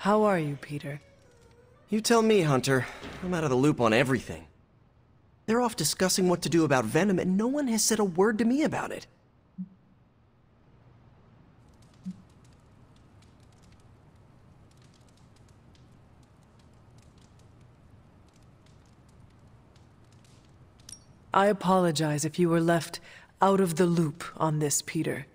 How are you, Peter? You tell me, Hunter. I'm out of the loop on everything. They're off discussing what to do about Venom, and no one has said a word to me about it. I apologize if you were left out of the loop on this, Peter.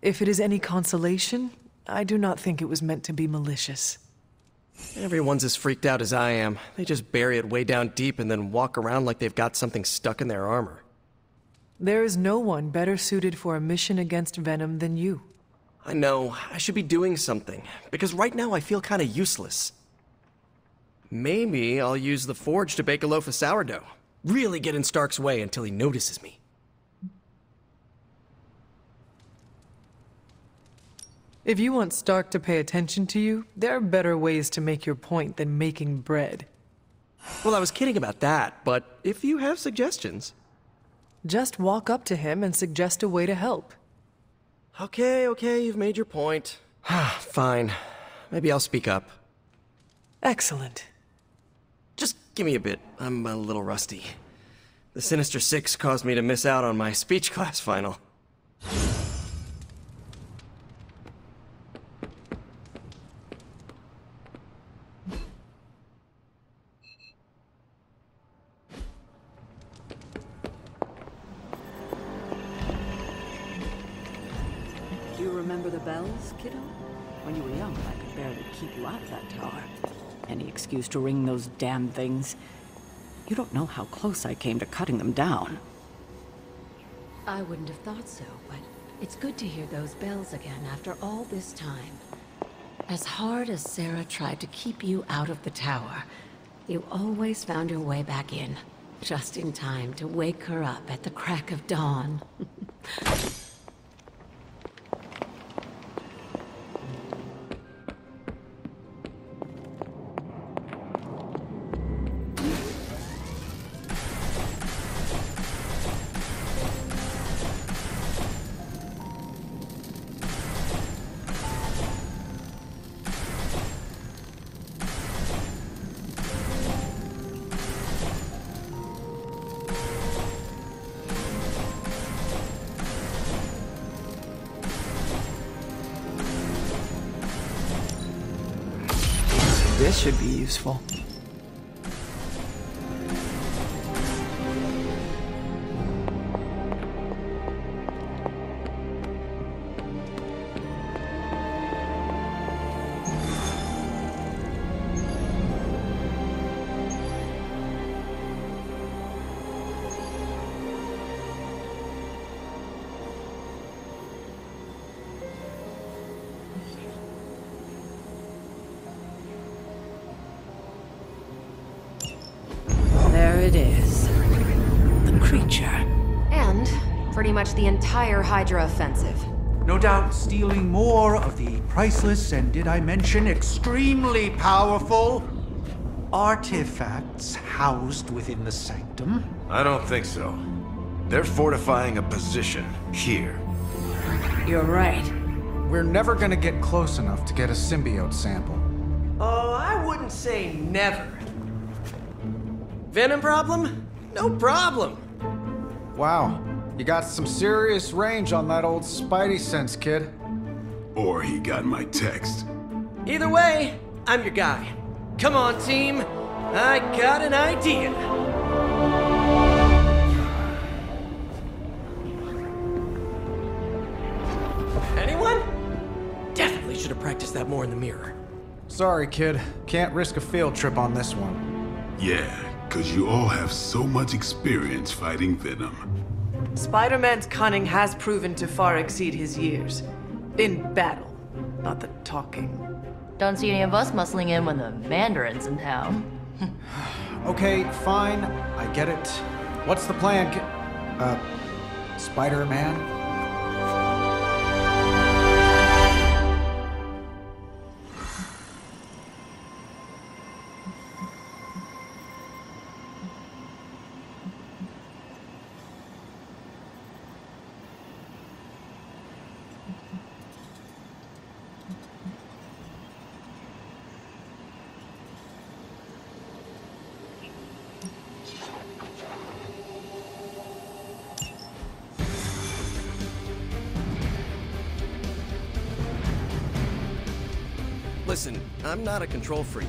If it is any consolation, I do not think it was meant to be malicious. Everyone's as freaked out as I am. They just bury it way down deep and then walk around like they've got something stuck in their armor. There is no one better suited for a mission against Venom than you. I know. I should be doing something, because right now I feel kind of useless. Maybe I'll use the forge to bake a loaf of sourdough. Really get in Stark's way until he notices me. If you want Stark to pay attention to you, there are better ways to make your point than making bread. Well, I was kidding about that, but if you have suggestions... Just walk up to him and suggest a way to help. Okay, you've made your point. Fine. Maybe I'll speak up. Excellent. Just give me a bit. I'm a little rusty. The Sinister Six caused me to miss out on my speech class final. Do you remember the bells, kiddo? When you were young, I could barely keep you out of that tower. Any excuse to ring those damn things. You don't know how close I came to cutting them down. I wouldn't have thought so, but it's good to hear those bells again after all this time. As hard as Sarah tried to keep you out of the tower, you always found your way back in, just in time to wake her up at the crack of dawn. This should be useful. It is. The creature. And pretty much the entire Hydra offensive. No doubt stealing more of the priceless and, did I mention, extremely powerful artifacts housed within the Sanctum. I don't think so. They're fortifying a position here. You're right. We're never gonna get close enough to get a symbiote sample. Oh, I wouldn't say never. Venom problem? No problem. Wow, you got some serious range on that old Spidey sense, kid. Or he got my text. Either way, I'm your guy. Come on, team. I got an idea. Anyone? Definitely should have practiced that more in the mirror. Sorry, kid. Can't risk a field trip on this one. Yeah. Because you all have so much experience fighting Venom. Spider-Man's cunning has proven to far exceed his years. In battle, not the talking. Don't see any of us muscling in when the Mandarin's in town. Okay, fine. I get it. What's the plan, Spider-Man? Listen, I'm not a control freak.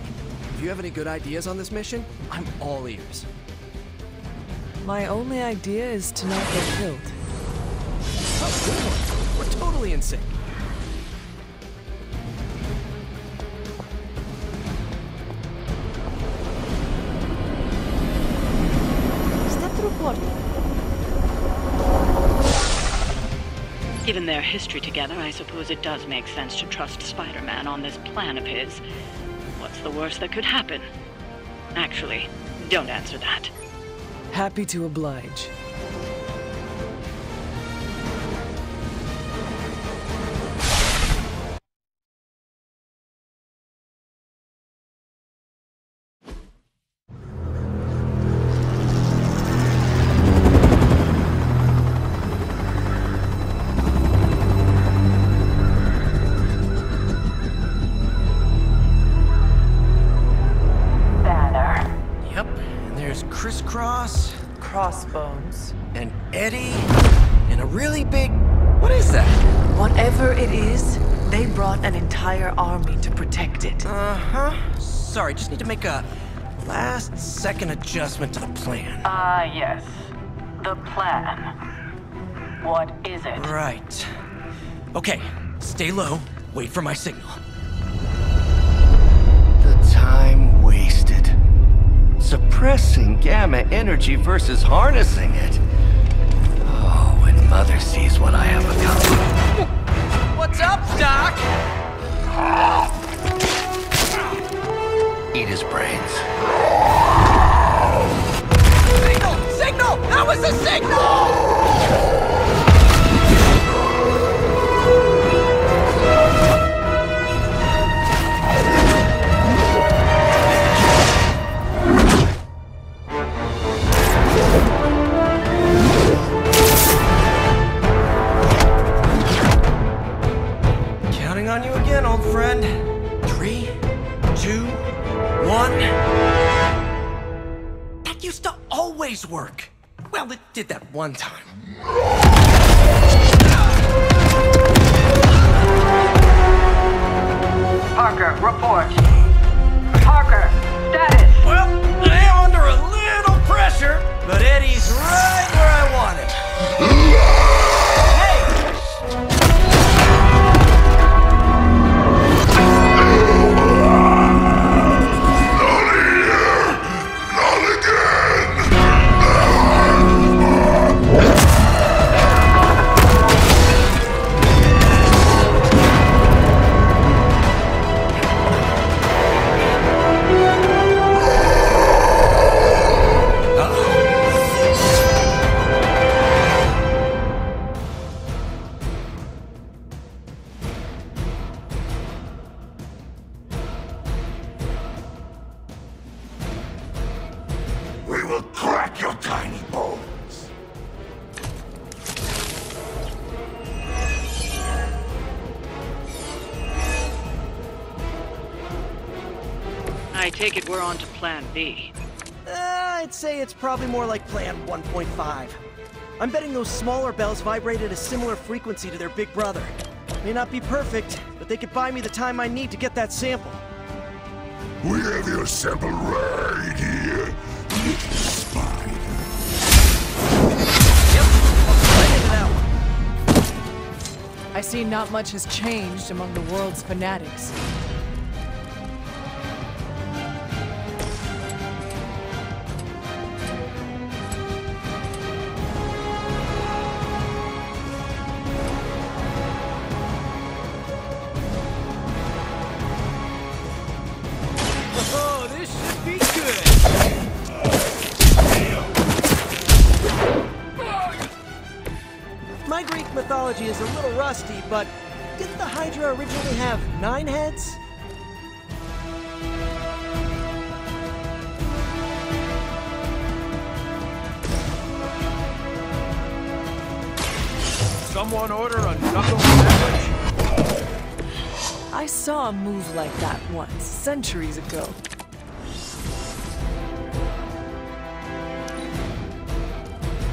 If you have any good ideas on this mission, I'm all ears. My only idea is to not get killed. Oh, good one. We're totally in sync. Step through portal. Given their history together, I suppose it does make sense to trust Spider-Man on this plan of his. What's the worst that could happen? Actually, don't answer that. Happy to oblige. Crossbones. An Eddie? And a really big... What is that? Whatever it is, they brought an entire army to protect it. Uh-huh. Sorry, just need to make a last-second adjustment to the plan. Yes. The plan. What is it? Right. Okay, stay low, wait for my signal. The time wasted. Suppressing gamma energy versus harnessing it. Oh, when Mother sees what I have become. What's up, Doc? Eat his brains. Signal! Signal! That was a signal! On you again, old friend. 3, 2, 1. That used to always work. Well, it did that one time. Parker, report. Parker, status. Well, I am under a little pressure, but Eddie's right where I want him. We're on to Plan B. I'd say it's probably more like Plan 1.5. I'm betting those smaller bells vibrate at a similar frequency to their big brother. May not be perfect, but they could buy me the time I need to get that sample. We have your sample right here, little spider. Yep, I'll right into that one. I see not much has changed among the world's fanatics. Is a little rusty, but didn't the Hydra originally have 9 heads? Someone order a knuckle sandwich? I saw a move like that once, centuries ago.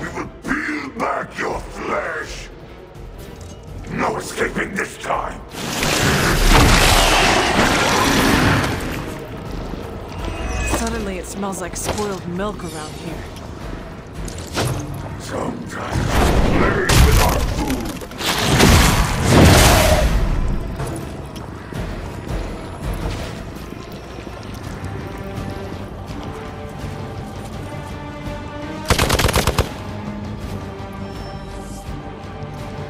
We will peel back your flesh! No escaping this time! Smells like spoiled milk around here. Sometimes we play with our food.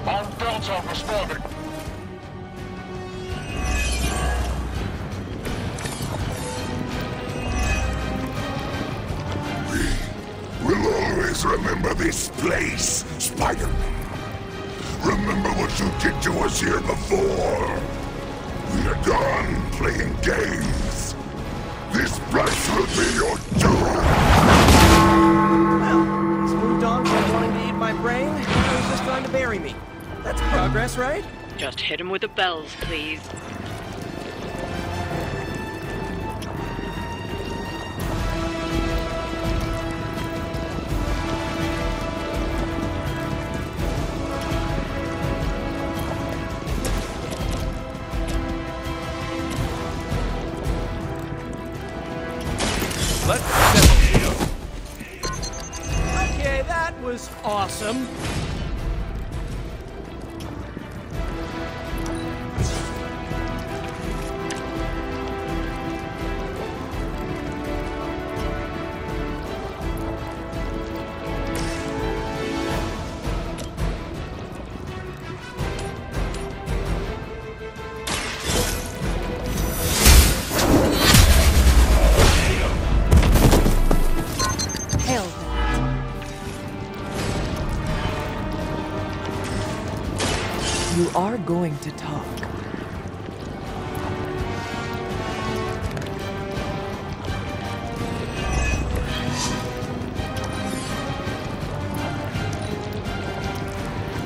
Bomb belts are responding. Remember this place, Spider-Man. Remember what you did to us here before. We are done playing games. This price will be your doom. Well, it's moved on from wanting to eat my brain. He's just trying to bury me. That's progress, right? Just hit him with the bells, please. Awesome. Are going to talk.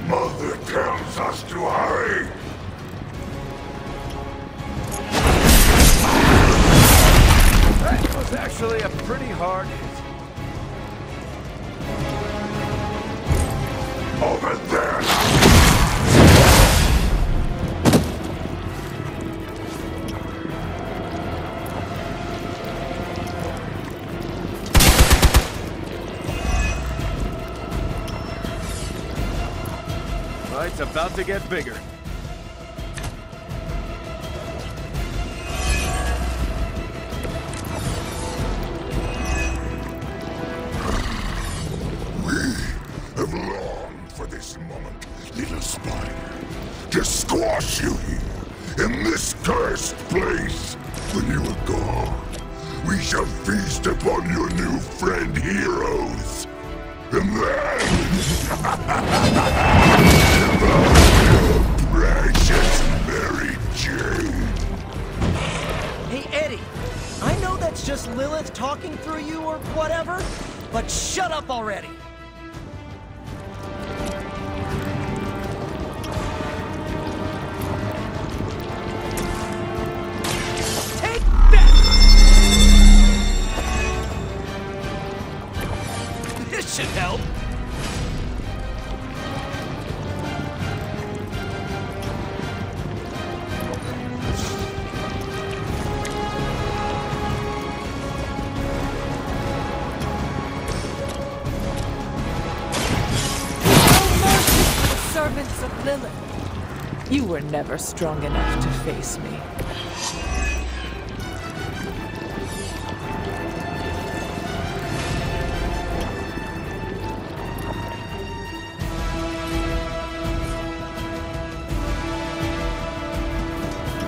Mother tells us to hurry. That was actually a pretty hard hit. Over there. It's about to get bigger. We have longed for this moment, little spider. To squash you here, in this cursed place. When you are gone, we shall feast upon your new friend heroes. And then... Oh, precious Mary Jane. Hey, Eddie, I know that's just Lilith talking through you or whatever, but shut up already. You were never strong enough to face me.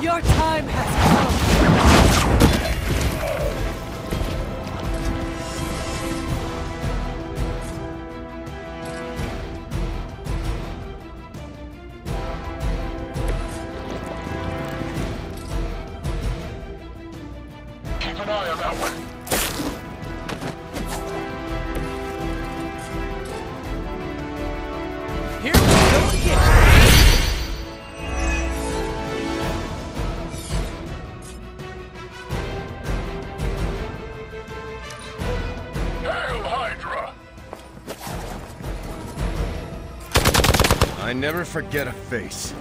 Your time never forget a face.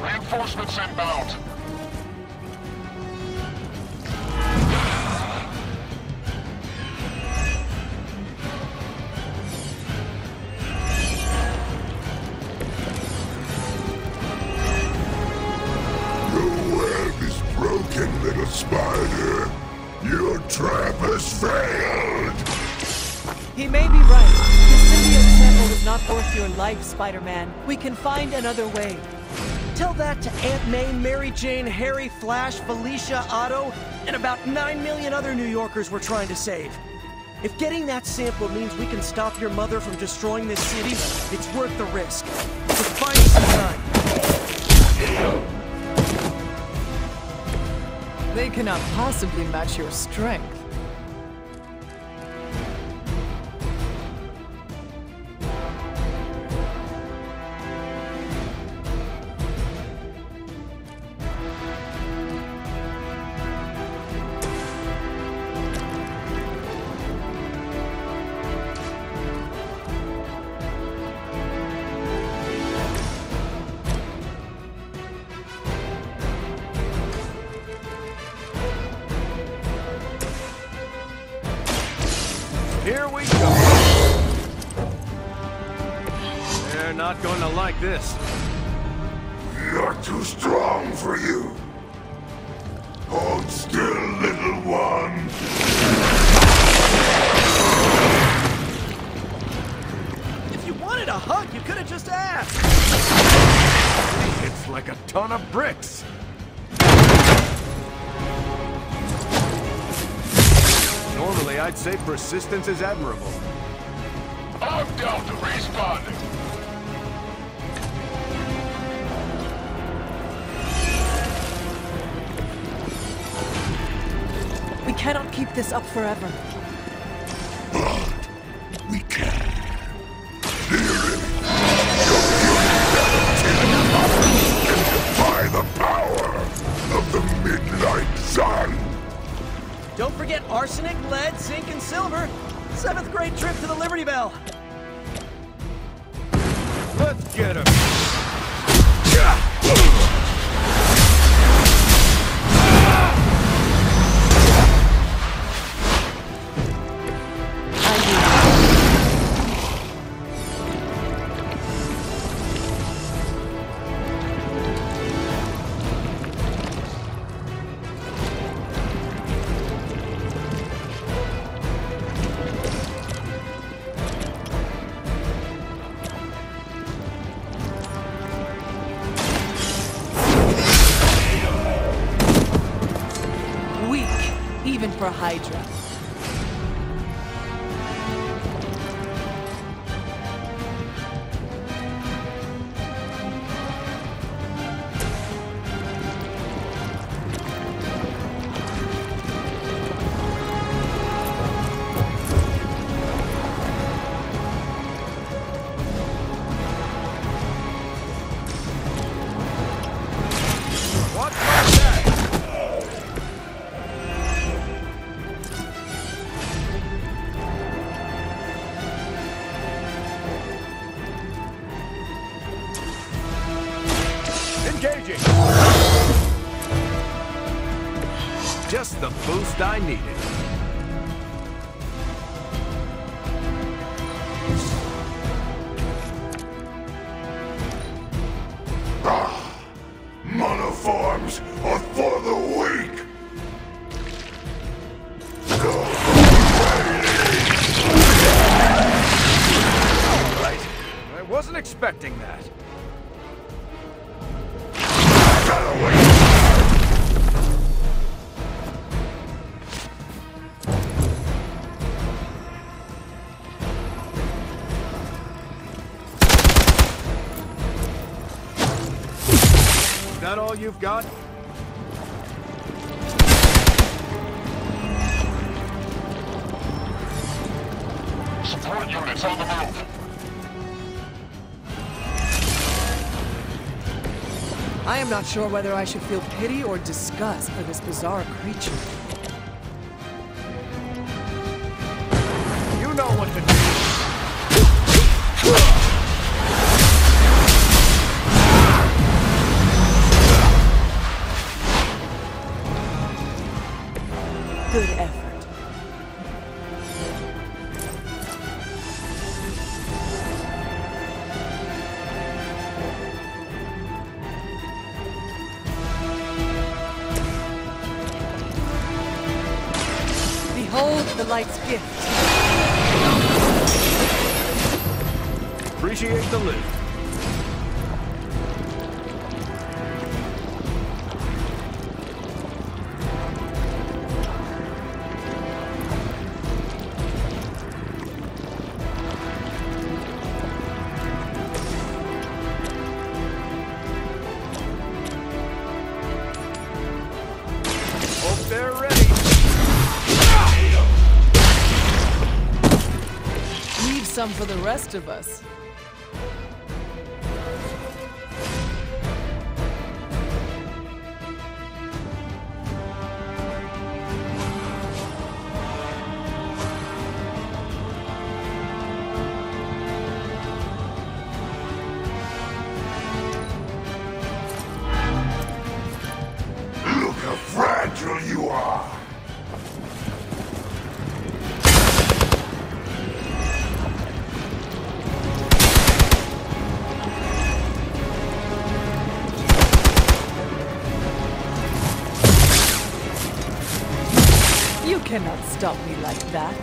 Reinforce Reinforcements inbound. The web is broken, little spider. Your trap has failed. He may be right. Is not worth your life, Spider-Man. We can find another way. Tell that to Aunt May, Mary Jane, Harry, Flash, Felicia, Otto, and about 9 million other New Yorkers we're trying to save. If getting that sample means we can stop your mother from destroying this city, it's worth the risk. So find some time. They cannot possibly match your strength. Here we go! They're not going to like this. You're too strong for you. Hold still, little one. If you wanted a hug, you could have just asked. He hits like a ton of bricks. Normally, I'd say persistence is admirable. I'm down to respawn. We cannot keep this up forever. But we can. Near it. Your defy the power of the midnight sun. Don't forget arsenic, lead, zinc, and silver. 7th grade trip to the Liberty Bell. Let's get him. For Hydra. Just the boost I needed. Ah, monoforms are for the weak. Go away. All right. I wasn't expecting that. Is that all you've got? Support units on the move. I am not sure whether I should feel pity or disgust for this bizarre creature. You know what to do. light's gift. Appreciate the lift. Some for the rest of us. Stop me like that.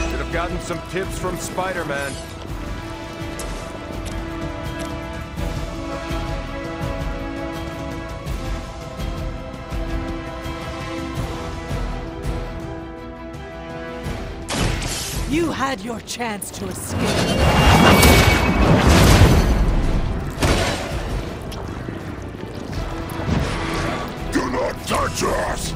Should have gotten some tips from Spider-Man. You had your chance to escape. Do not touch us!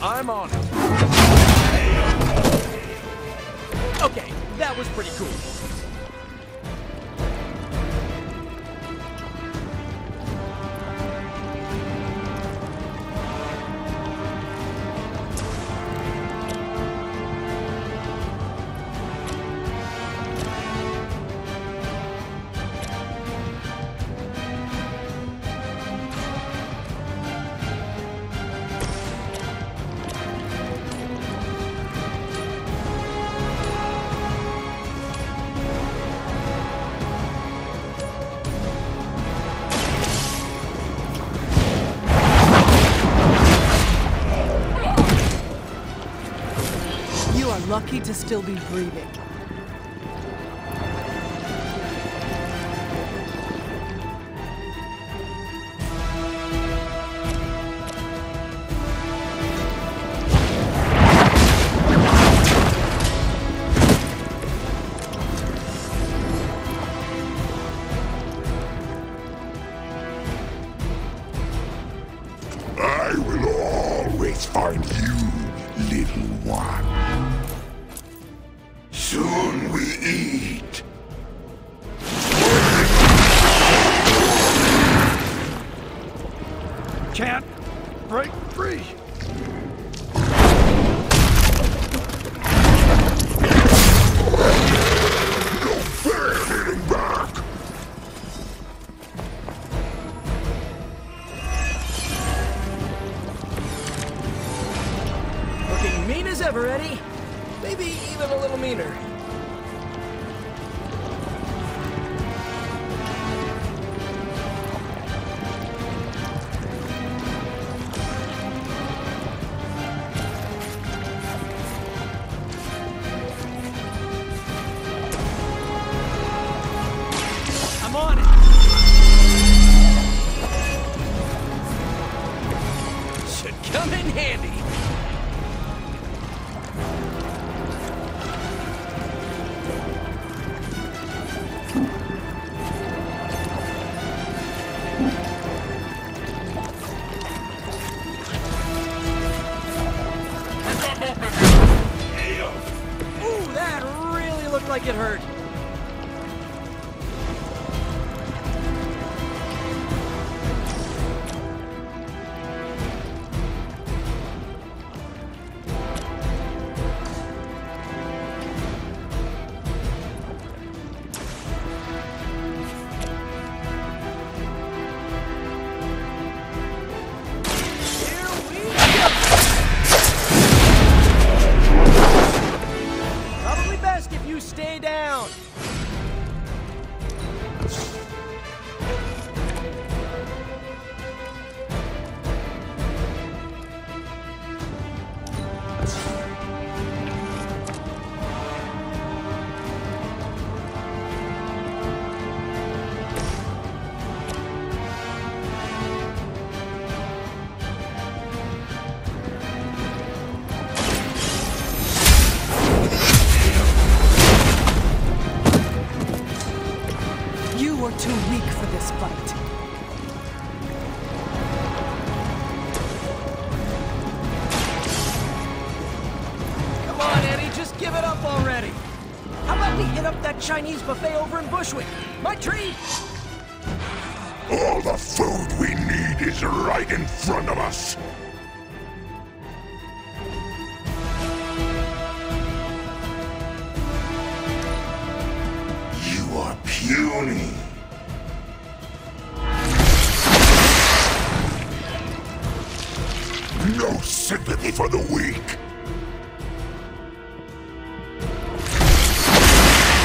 I'm on it. Okay, that was pretty cool. Lucky to still be breathing. I will always find you, little one. Soon we eat. Can't break free. No fair hitting back. Looking mean as ever, Eddie. Maybe even a little meaner. Like it hurt. too weak for this fight. Come on, Eddie, just give it up already. How about we hit up that Chinese buffet over in Bushwick? My treat! All the food we need is right in front of us. Puny. No sympathy for the weak.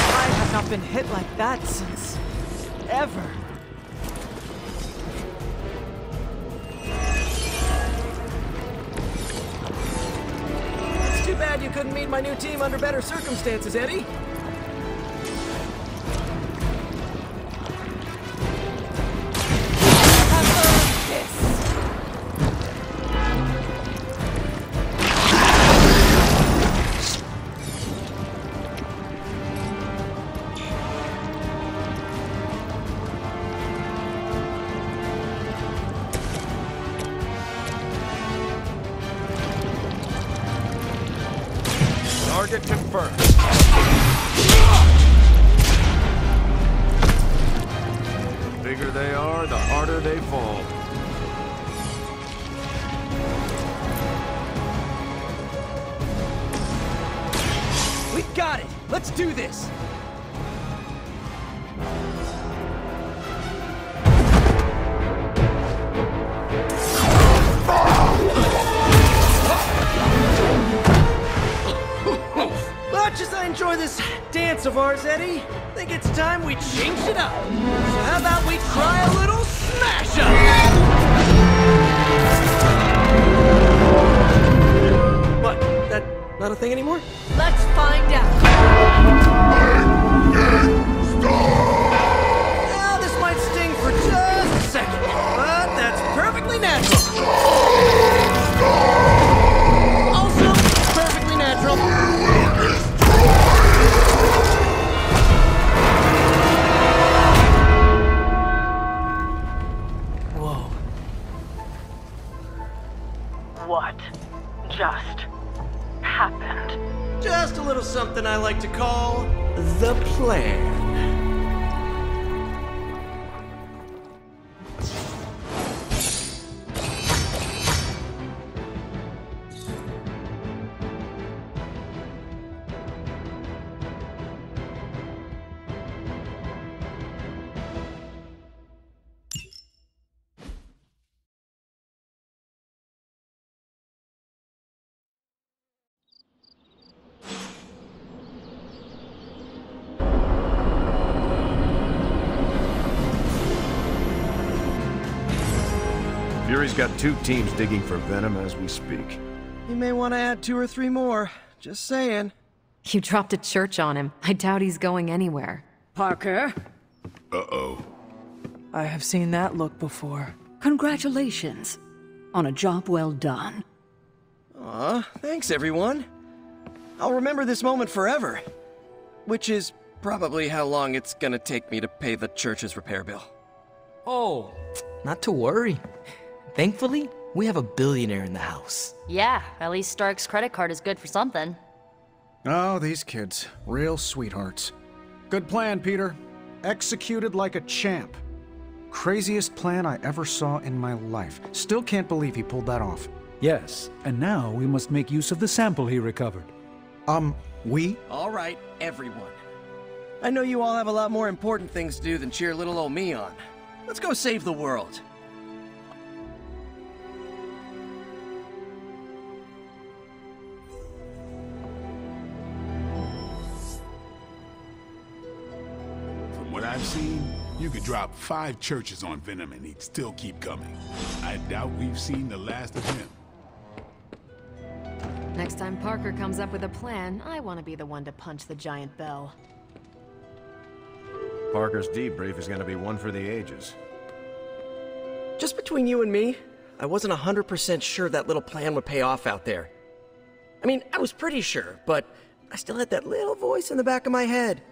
I have not been hit like that since ever. It's too bad you couldn't meet my new team under better circumstances, Eddie. Of ours, Eddie. I think it's time we changed it up. So how about we try a little smash-up? What? That not a thing anymore? Let's find out. Now this might sting for just a second, but that's perfectly natural. Also, perfectly natural. Something I like to call the plan. Fury's got two teams digging for Venom as we speak. You may want to add 2 or 3 more. Just saying. You dropped a church on him. I doubt he's going anywhere. Parker? Uh-oh. I have seen that look before. Congratulations on a job well done. Aw, thanks everyone. I'll remember this moment forever. Which is probably how long it's gonna take me to pay the church's repair bill. Oh, not to worry. Thankfully, we have a billionaire in the house. Yeah, at least Stark's credit card is good for something. Oh, these kids. Real sweethearts. Good plan, Peter. Executed like a champ. Craziest plan I ever saw in my life. Still can't believe he pulled that off. Yes, and now we must make use of the sample he recovered. We? All right, everyone. I know you all have a lot more important things to do than cheer little old me on. Let's go save the world. I've seen, you could drop 5 churches on Venom and he'd still keep coming. I doubt we've seen the last of him. Next time Parker comes up with a plan, I want to be the one to punch the giant bell. Parker's debrief is going to be one for the ages. Just between you and me, I wasn't 100% sure that little plan would pay off out there. I mean, I was pretty sure, but I still had that little voice in the back of my head.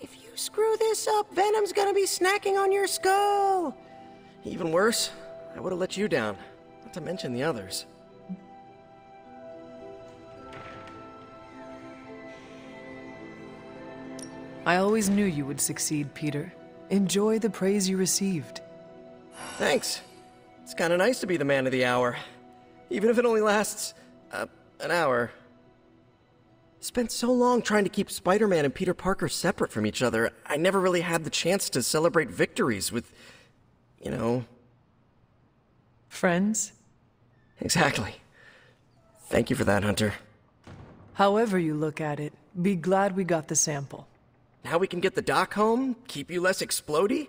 If you screw this up, Venom's gonna be snacking on your skull. Even worse, I would have let you down, not to mention the others. I always knew you would succeed, Peter. Enjoy the praise you received. Thanks. It's kind of nice to be the man of the hour. Even if it only lasts, an hour. Spent so long trying to keep Spider-Man and Peter Parker separate from each other, I never really had the chance to celebrate victories with, you know... Friends? Exactly. Thank you for that, Hunter. However you look at it, be glad we got the sample. Now we can get the doc home, keep you less explodey.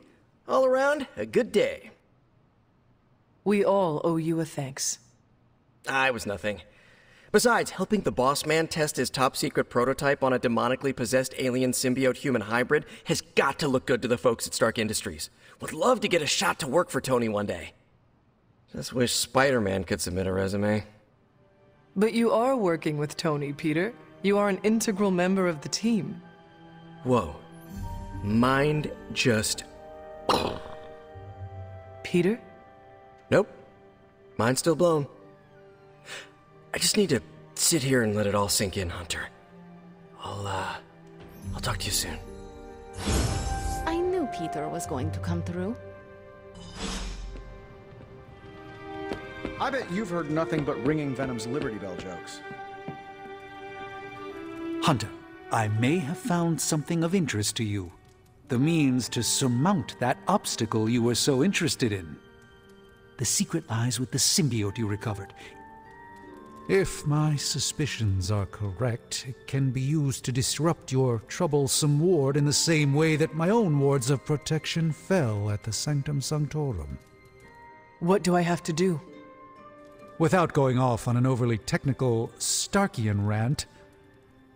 All around, a good day. We all owe you a thanks. I was nothing. Besides, helping the boss man test his top-secret prototype on a demonically possessed alien symbiote human hybrid has got to look good to the folks at Stark Industries. Would love to get a shot to work for Tony one day. Just wish Spider-Man could submit a resume. But you are working with Tony, Peter. You are an integral member of the team. Whoa. Mind just... Peter? Nope. Mine's still blown. I just need to sit here and let it all sink in, Hunter. I'll talk to you soon. I knew Peter was going to come through. I bet you've heard nothing but ringing Venom's Liberty Bell jokes. Hunter, I may have found something of interest to you. The means to surmount that obstacle you were so interested in. The secret lies with the symbiote you recovered. If my suspicions are correct, it can be used to disrupt your troublesome ward in the same way that my own wards of protection fell at the Sanctum Sanctorum. What do I have to do? Without going off on an overly technical Starkian rant,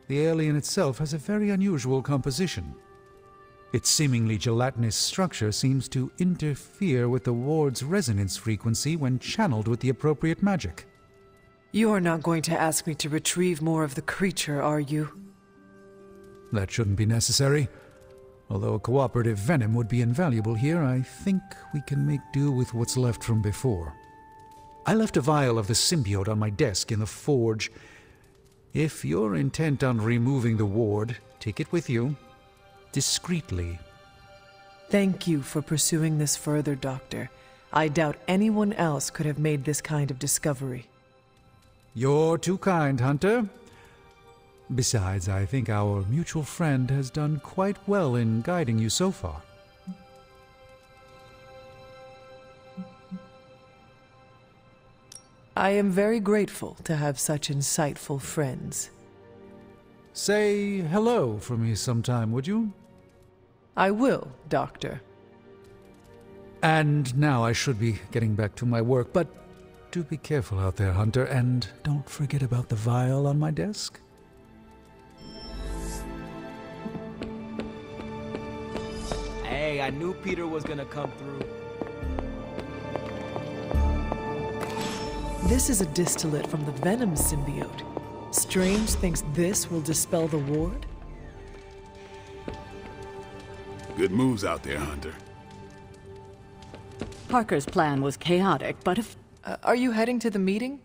the alien itself has a very unusual composition. Its seemingly gelatinous structure seems to interfere with the ward's resonance frequency when channeled with the appropriate magic. You are not going to ask me to retrieve more of the creature, are you? That shouldn't be necessary. Although a cooperative venom would be invaluable here, I think we can make do with what's left from before. I left a vial of the symbiote on my desk in the forge. If you're intent on removing the ward, take it with you. Discreetly. Thank you for pursuing this further, Doctor. I doubt anyone else could have made this kind of discovery. You're too kind, Hunter. Besides, I think our mutual friend has done quite well in guiding you so far. I am very grateful to have such insightful friends. Say hello for me sometime, would you? I will, Doctor. And now I should be getting back to my work, but do be careful out there, Hunter, and don't forget about the vial on my desk. Hey, I knew Peter was gonna come through. This is a distillate from the Venom symbiote. Strange thinks this will dispel the ward? Good moves out there, Hunter. Parker's plan was chaotic, but if... are you heading to the meeting?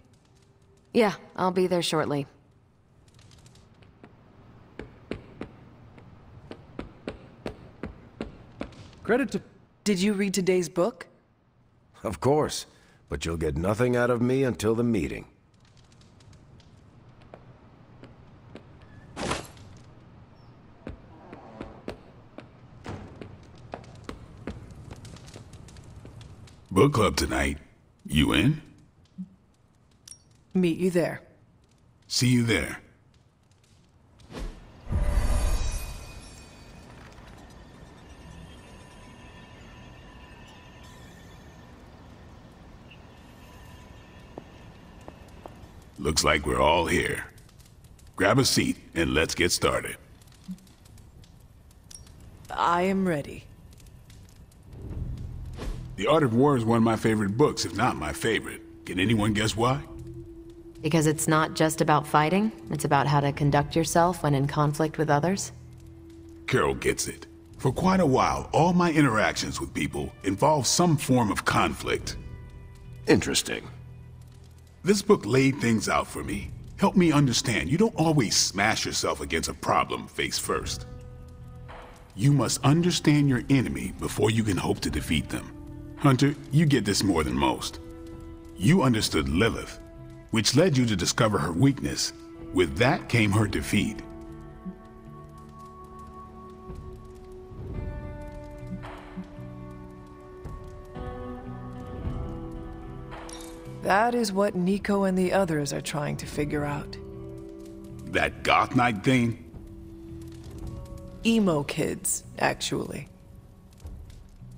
Yeah, I'll be there shortly. Credit to... Did you read today's book? Of course, but you'll get nothing out of me until the meeting. Book club tonight. You in? Meet you there. See you there. Looks like we're all here. Grab a seat and let's get started. I am ready. The Art of War is one of my favorite books, if not my favorite. Can anyone guess why? Because it's not just about fighting. It's about how to conduct yourself when in conflict with others. Carol gets it. For quite a while, all my interactions with people involved some form of conflict. Interesting. This book laid things out for me. Helped me understand you don't always smash yourself against a problem face first. You must understand your enemy before you can hope to defeat them. Hunter, you get this more than most. You understood Lilith, which led you to discover her weakness. With that came her defeat. That is what Nico and the others are trying to figure out. That goth night thing? Emo kids, actually.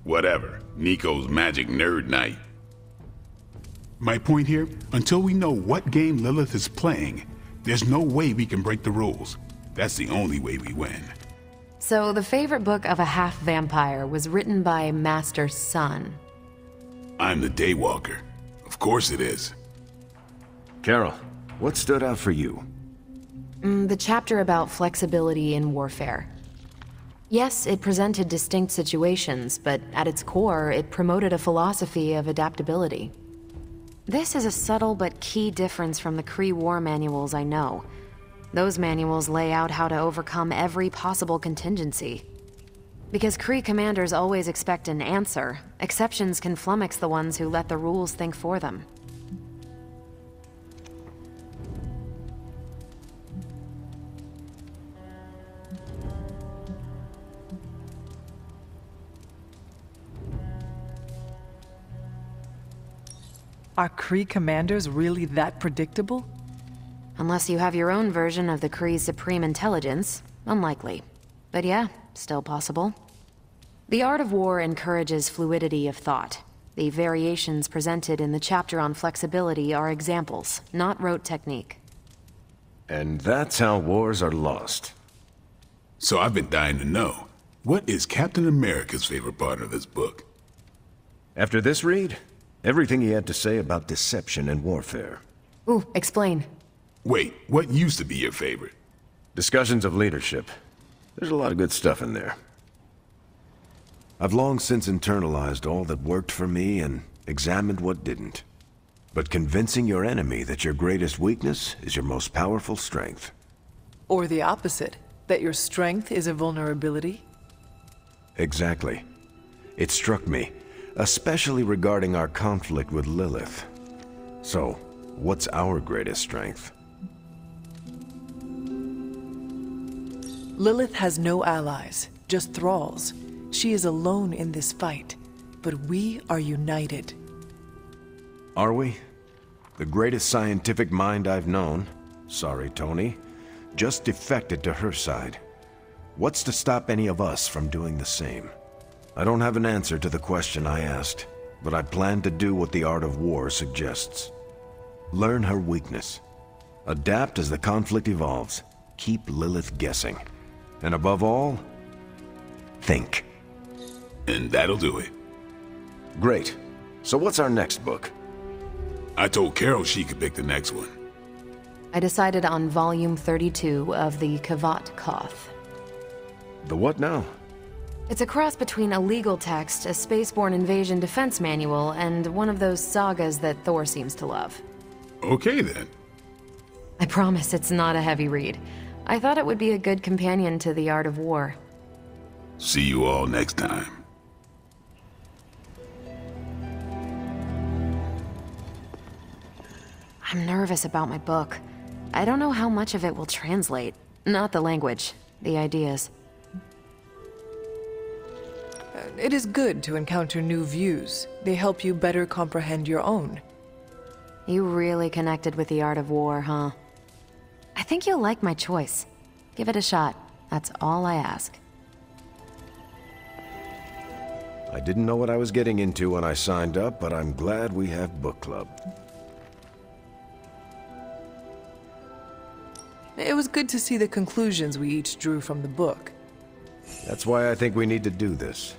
Whatever. Nico's magic nerd night. My point here, until we know what game Lilith is playing, there's no way we can break the rules. That's the only way we win. So the favorite book of a half-vampire was written by Master Sun. I'm the Daywalker. Of course it is. Carol, what stood out for you? The chapter about flexibility in warfare. Yes, it presented distinct situations, but at its core, it promoted a philosophy of adaptability. This is a subtle but key difference from the Kree War manuals I know. Those manuals lay out how to overcome every possible contingency. Because Kree commanders always expect an answer, exceptions can flummox the ones who let the rules think for them. Are Kree commanders really that predictable? Unless you have your own version of the Kree's supreme intelligence, unlikely. But yeah, still possible. The Art of War encourages fluidity of thought. The variations presented in the chapter on flexibility are examples, not rote technique. And that's how wars are lost. So I've been dying to know, what is Captain America's favorite part of this book? After this read? Everything he had to say about deception and warfare. Ooh, explain. Wait, what used to be your favorite? Discussions of leadership. There's a lot of good stuff in there. I've long since internalized all that worked for me and examined what didn't. But convincing your enemy that your greatest weakness is your most powerful strength. Or the opposite, that your strength is a vulnerability? Exactly. It struck me. Especially regarding our conflict with Lilith. So, what's our greatest strength? Lilith has no allies, just thralls. She is alone in this fight, but we are united. Are we? The greatest scientific mind I've known, sorry Tony, just defected to her side. What's to stop any of us from doing the same? I don't have an answer to the question I asked, but I plan to do what the Art of War suggests. Learn her weakness. Adapt as the conflict evolves. Keep Lilith guessing. And above all, think. And that'll do it. Great. So what's our next book? I told Carol she could pick the next one. I decided on volume 32 of the K'vat Koth. The what now? It's a cross between a legal text, a spaceborne invasion defense manual, and one of those sagas that Thor seems to love. Okay, then. I promise it's not a heavy read. I thought it would be a good companion to The Art of War. See you all next time. I'm nervous about my book. I don't know how much of it will translate. Not the language, the ideas. It is good to encounter new views. They help you better comprehend your own. You really connected with The Art of War, huh? I think you'll like my choice. Give it a shot. That's all I ask. I didn't know what I was getting into when I signed up, but I'm glad we have book club. It was good to see the conclusions we each drew from the book. That's why I think we need to do this.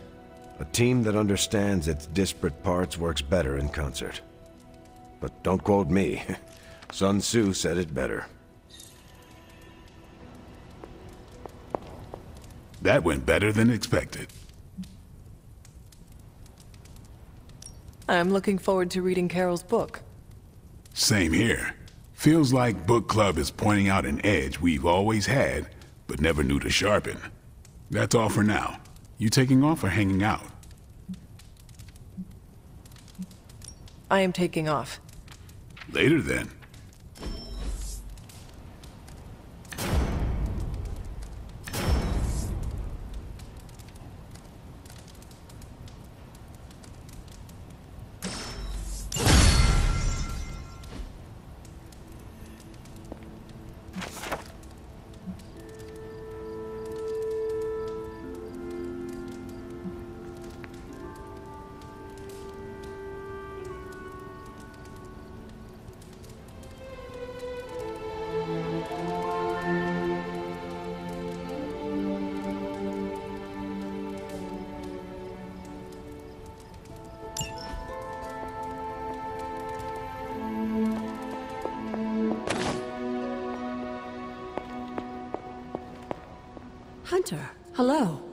A team that understands its disparate parts works better in concert. But don't quote me. Sun Tzu said it better. That went better than expected. I'm looking forward to reading Carol's book. Same here. Feels like book club is pointing out an edge we've always had, but never knew to sharpen. That's all for now. You taking off or hanging out? I am taking off. Later then. Hello.